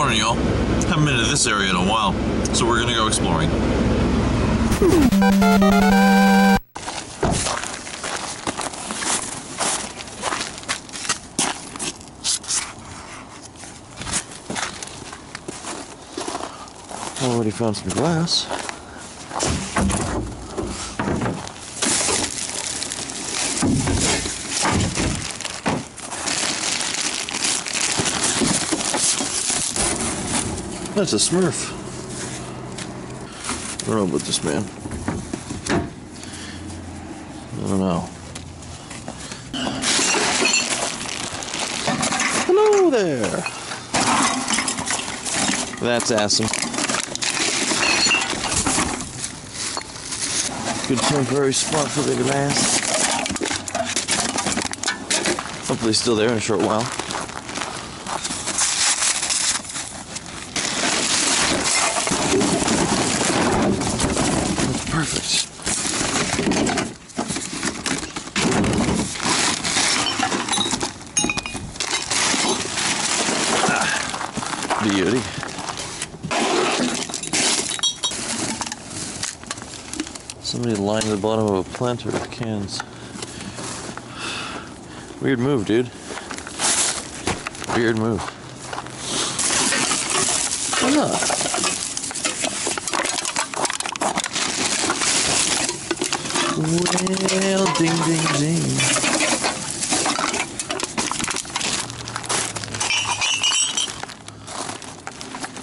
morning, y'all. Haven't been to this area in a while, so we're gonna go exploring. Already found some glass. That's a Smurf. I don't know about this man. I don't know. Hello there! That's awesome. Good temporary spot for the glass. Hopefully still there in a short while. Beauty. Somebody lined the bottom of a planter with cans. Weird move, dude. Weird move. Why not? Well, ding, ding, ding.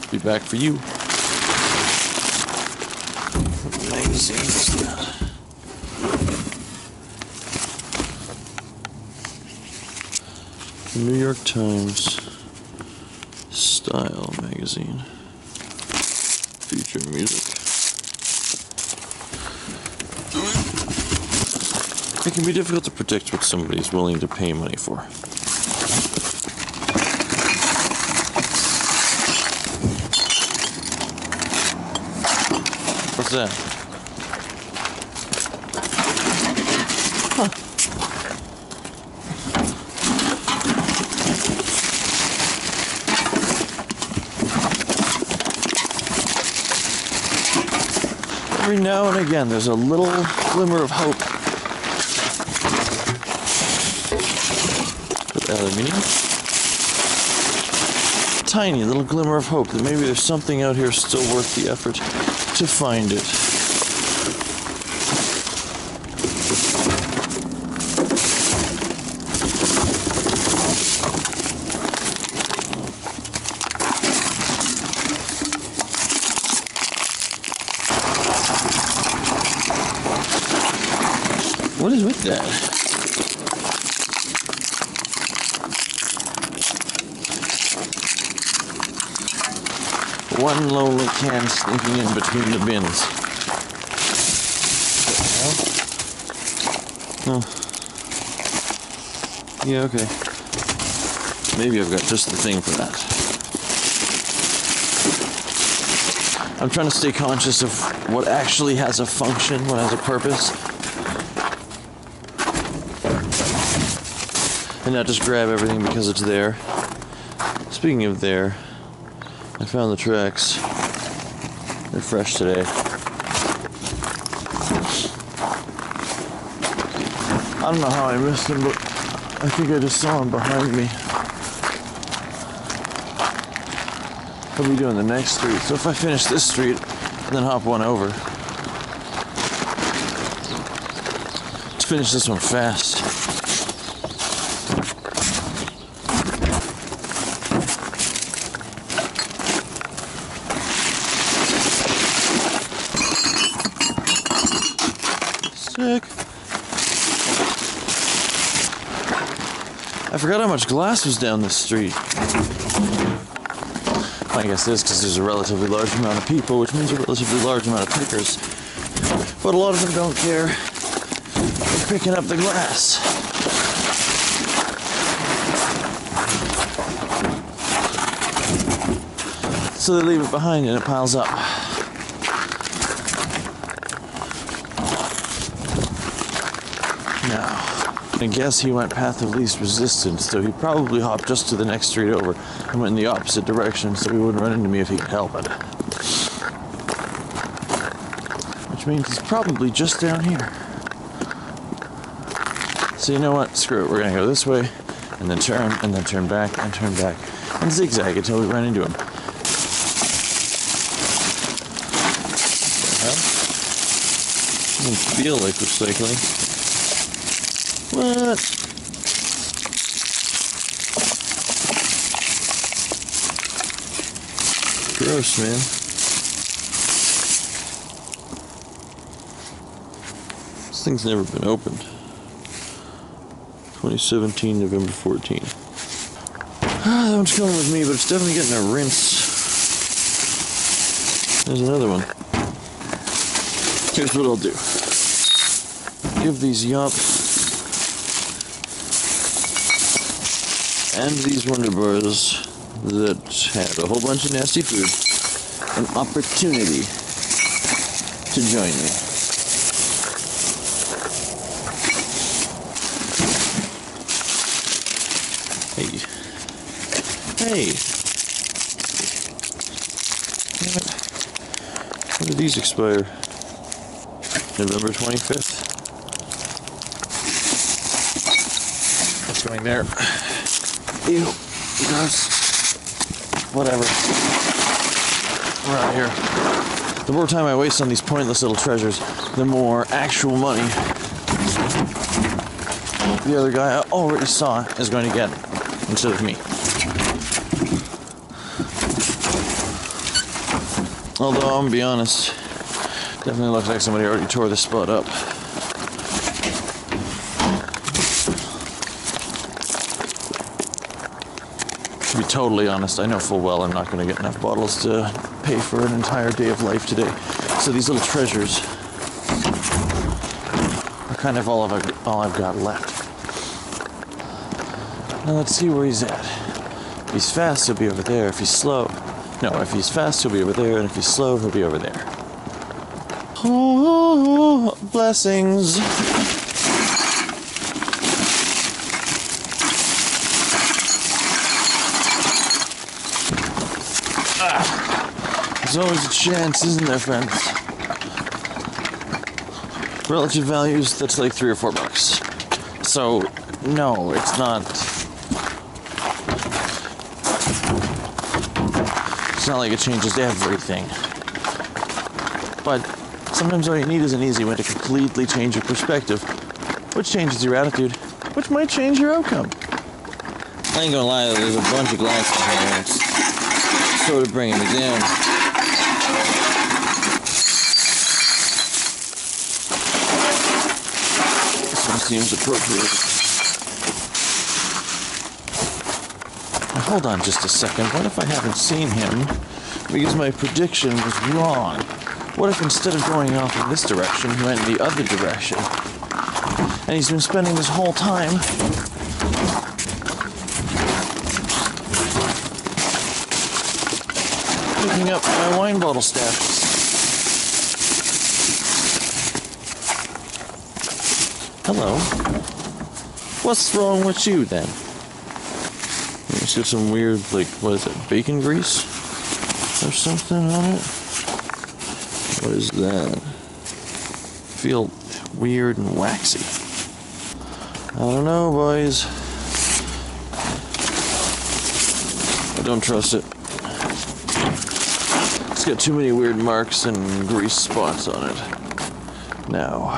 Be back for you. Amazing stuff. New York Times Style magazine. Featuring music. It can be difficult to predict what somebody's willing to pay money for. What's that? Huh. Every now and again, there's a little glimmer of hope. With aluminium. Tiny little glimmer of hope that maybe there's something out here still worth the effort to find it. What is with that? One lonely can sneaking in between the bins. Oh. Yeah, okay. Maybe I've got just the thing for that. I'm trying to stay conscious of what actually has a function, what has a purpose. And not just grab everything because it's there. Speaking of there, I found the tracks. They're fresh today. I don't know how I missed them, but I think I just saw them behind me. What are we doing the next street? So if I finish this street and then hop one over. Let's finish this one fast. I forgot how much glass was down this street. My guess is because there's a relatively large amount of people, which means a relatively large amount of pickers. But a lot of them don't care. They're picking up the glass. So they leave it behind and it piles up. Now. I guess he went path of least resistance, so he probably hopped just to the next street over and went in the opposite direction so he wouldn't run into me if he could help it. Which means he's probably just down here. So you know what? Screw it. We're going to go this way, and then turn back, and turn back, and zigzag until we run into him. I don't feel like we're cycling. What? Gross, man. This thing's never been opened. 2017, November 14. That one's coming with me, but it's definitely getting a rinse. There's another one. Here's what I'll do. Give these yop and these Wonder Bars that had a whole bunch of nasty food an opportunity to join me. Hey. When did these expire? November 25th. What's going there? Ew. Gross. Whatever. We're out here. The more time I waste on these pointless little treasures, the more actual money the other guy I already saw is going to get instead of me. Although, I'm gonna be honest, definitely looks like somebody already tore this spot up. To be totally honest, I know full well I'm not going to get enough bottles to pay for an entire day of life today. So these little treasures are kind of all I've got left. Now let's see where he's at. If he's fast, he'll be over there. If he's slow... No, if he's fast, he'll be over there. And if he's slow, he'll be over there. Oh, blessings. Ah, there's always a chance, isn't there, friends? Relative values, that's like $3 or $4. So, no, it's not. It's not like it changes everything. But sometimes all you need is an easy way to completely change your perspective, which changes your attitude, which might change your outcome. I ain't gonna lie, there's a bunch of glasses in here. It's sort of bringing me down. This one seems appropriate. Now hold on just a second. What if I haven't seen him because my prediction was wrong? What if instead of going off in this direction, he went in the other direction? And he's been spending this whole time picking up my wine bottle stash. Hello. What's wrong with you, then? It's got some weird, like, what is it, bacon grease? Or something on it? What is that? Feel weird and waxy. I don't know, boys. I don't trust it. It's got too many weird marks and grease spots on it. Now,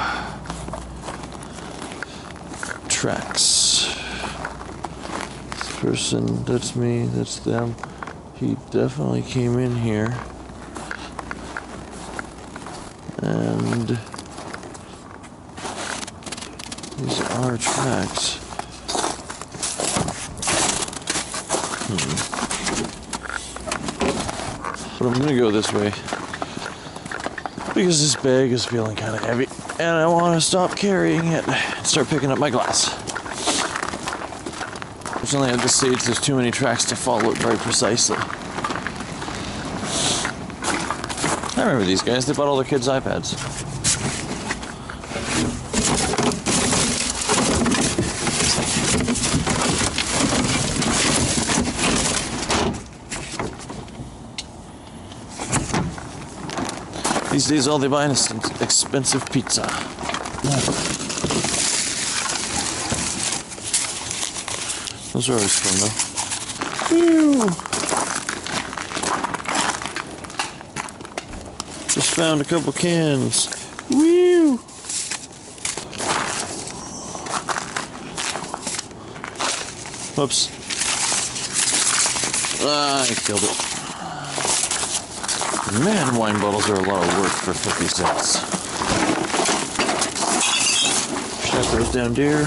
tracks. This person, that's me, that's them. He definitely came in here. And these are tracks. But I'm gonna go this way because this bag is feeling kind of heavy, and I want to stop carrying it and start picking up my glass. Unfortunately, at this stage, there's too many tracks to follow it very precisely. I remember these guys, they bought all their kids' iPads. These days all they buy is expensive pizza. Those are always fun though. Ew. Just found a couple cans. Woo! Whoops. Ah, I killed it. Man, wine bottles are a lot of work for 50 cents. Shut those down, dear.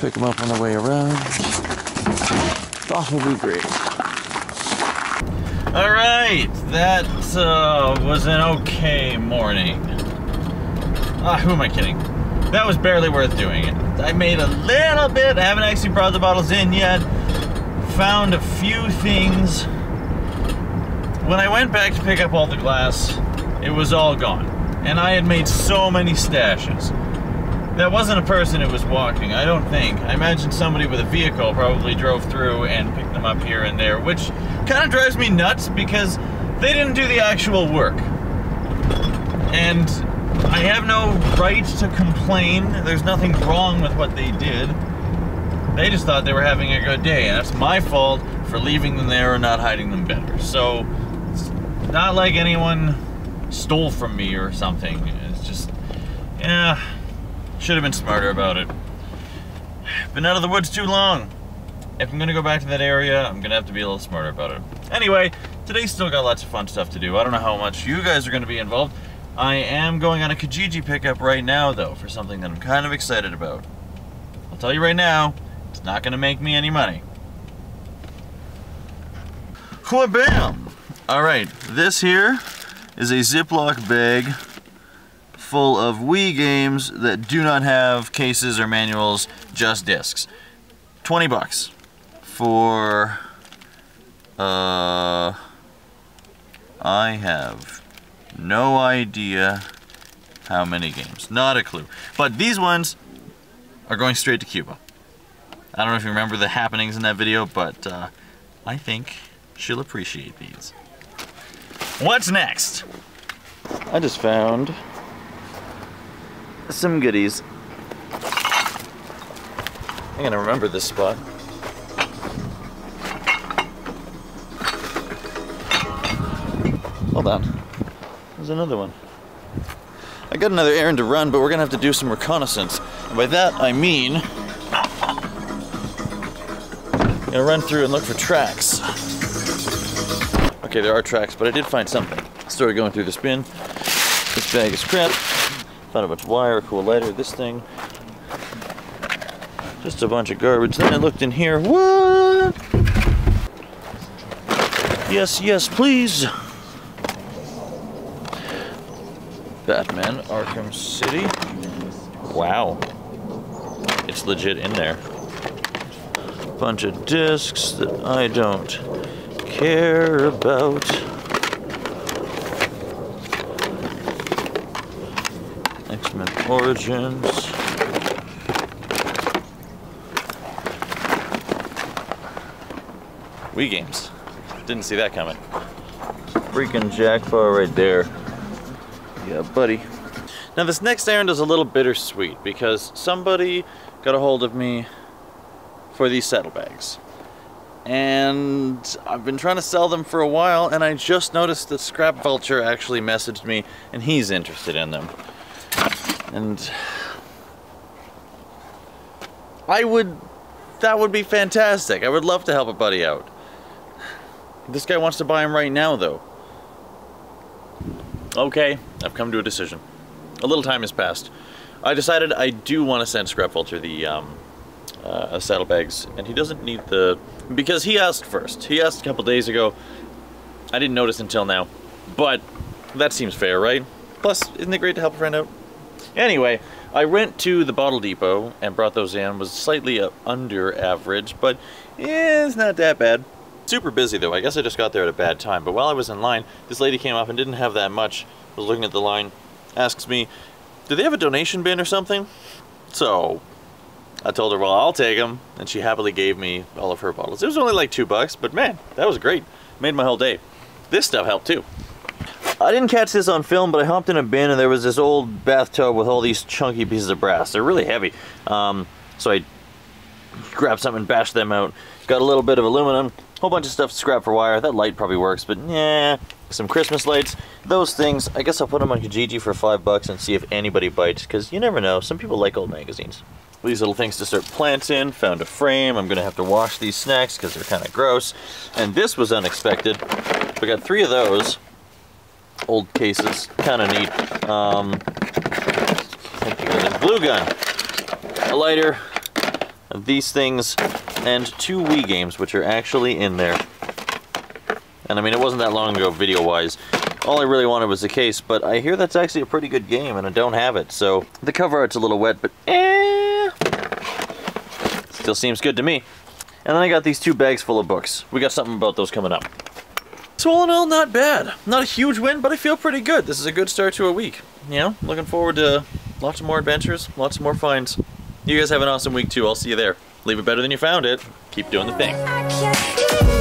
Pick them up on the way around. That will be great. Alright, that was an okay morning. Ah, who am I kidding? That was barely worth doing it. I made a little bit, I haven't actually brought the bottles in yet. Found a few things. When I went back to pick up all the glass, it was all gone. And I had made so many stashes. That wasn't a person who was walking, I don't think. I imagine somebody with a vehicle probably drove through and picked them up here and there, which kind of drives me nuts because they didn't do the actual work. And I have no right to complain. There's nothing wrong with what they did. They just thought they were having a good day, and that's my fault for leaving them there or not hiding them better. So, it's not like anyone stole from me or something. It's just, yeah, should have been smarter about it. Been out of the woods too long. If I'm gonna go back to that area, I'm gonna have to be a little smarter about it. Anyway, today's still got lots of fun stuff to do. I don't know how much you guys are gonna be involved. I am going on a Kijiji pickup right now, though, for something that I'm kind of excited about. I'll tell you right now, it's not going to make me any money. Whabam! Alright, this here is a Ziploc bag full of Wii games that do not have cases or manuals, just discs. 20 bucks for... I have... no idea how many games. Not a clue. But these ones are going straight to Cuba. I don't know if you remember the happenings in that video, but I think she'll appreciate these. What's next? I just found some goodies. I'm gonna remember this spot. Hold on. There's another one. I got another errand to run, but we're gonna have to do some reconnaissance. And by that, I mean... I'm gonna run through and look for tracks. Okay, there are tracks, but I did find something. Started going through this bin. This bag is crap. Found a bunch of wire, a cool lighter, this thing. Just a bunch of garbage. Then I looked in here. What? Yes, yes, please. Batman, Arkham City. Wow. It's legit in there. Bunch of discs that I don't care about. X-Men Origins. Wii games. Didn't see that coming. Freaking jackpot right there. Yeah, buddy. Now this next errand is a little bittersweet because somebody got a hold of me for these saddlebags. And I've been trying to sell them for a while, and I just noticed that Scrap Vulture actually messaged me and he's interested in them. And that would be fantastic. I would love to help a buddy out. This guy wants to buy them right now though. Okay, I've come to a decision. A little time has passed. I decided I do want to send Scrap Vulture the saddlebags, and he doesn't need the... because he asked first. He asked a couple days ago. I didn't notice until now, but that seems fair, right? Plus, isn't it great to help a friend out? Anyway, I went to the bottle depot and brought those in. Was slightly under average, but yeah, it's not that bad. Super busy though, I guess I just got there at a bad time, but while I was in line, this lady came up and didn't have that much, was looking at the line, asks me, do they have a donation bin or something? So, I told her, well, I'll take them, and she happily gave me all of her bottles. It was only like $2, but man, that was great. Made my whole day. This stuff helped too. I didn't catch this on film, but I hopped in a bin and there was this old bathtub with all these chunky pieces of brass. They're really heavy. So I grabbed something and bashed them out. Got a little bit of aluminum, whole bunch of stuff scrap for wire. That light probably works, but nah. Some Christmas lights, those things. I guess I'll put them on Kijiji for $5 and see if anybody bites, because you never know. Some people like old magazines. These little things to start plants in. Found a frame. I'm gonna have to wash these snacks because they're kind of gross. And this was unexpected. We got 3 of those. Old cases, kind of neat. A glue gun, a lighter, these things, and 2 Wii games, which are actually in there. And I mean, it wasn't that long ago video-wise. All I really wanted was the case, but I hear that's actually a pretty good game, and I don't have it, so the cover art's a little wet, but still seems good to me. And then I got these 2 bags full of books. We got something about those coming up. So all in all, not bad. Not a huge win, but I feel pretty good. This is a good start to a week. You know, looking forward to lots of more adventures, lots of more finds. You guys have an awesome week too. I'll see you there. Leave it better than you found it. Keep doing the thing.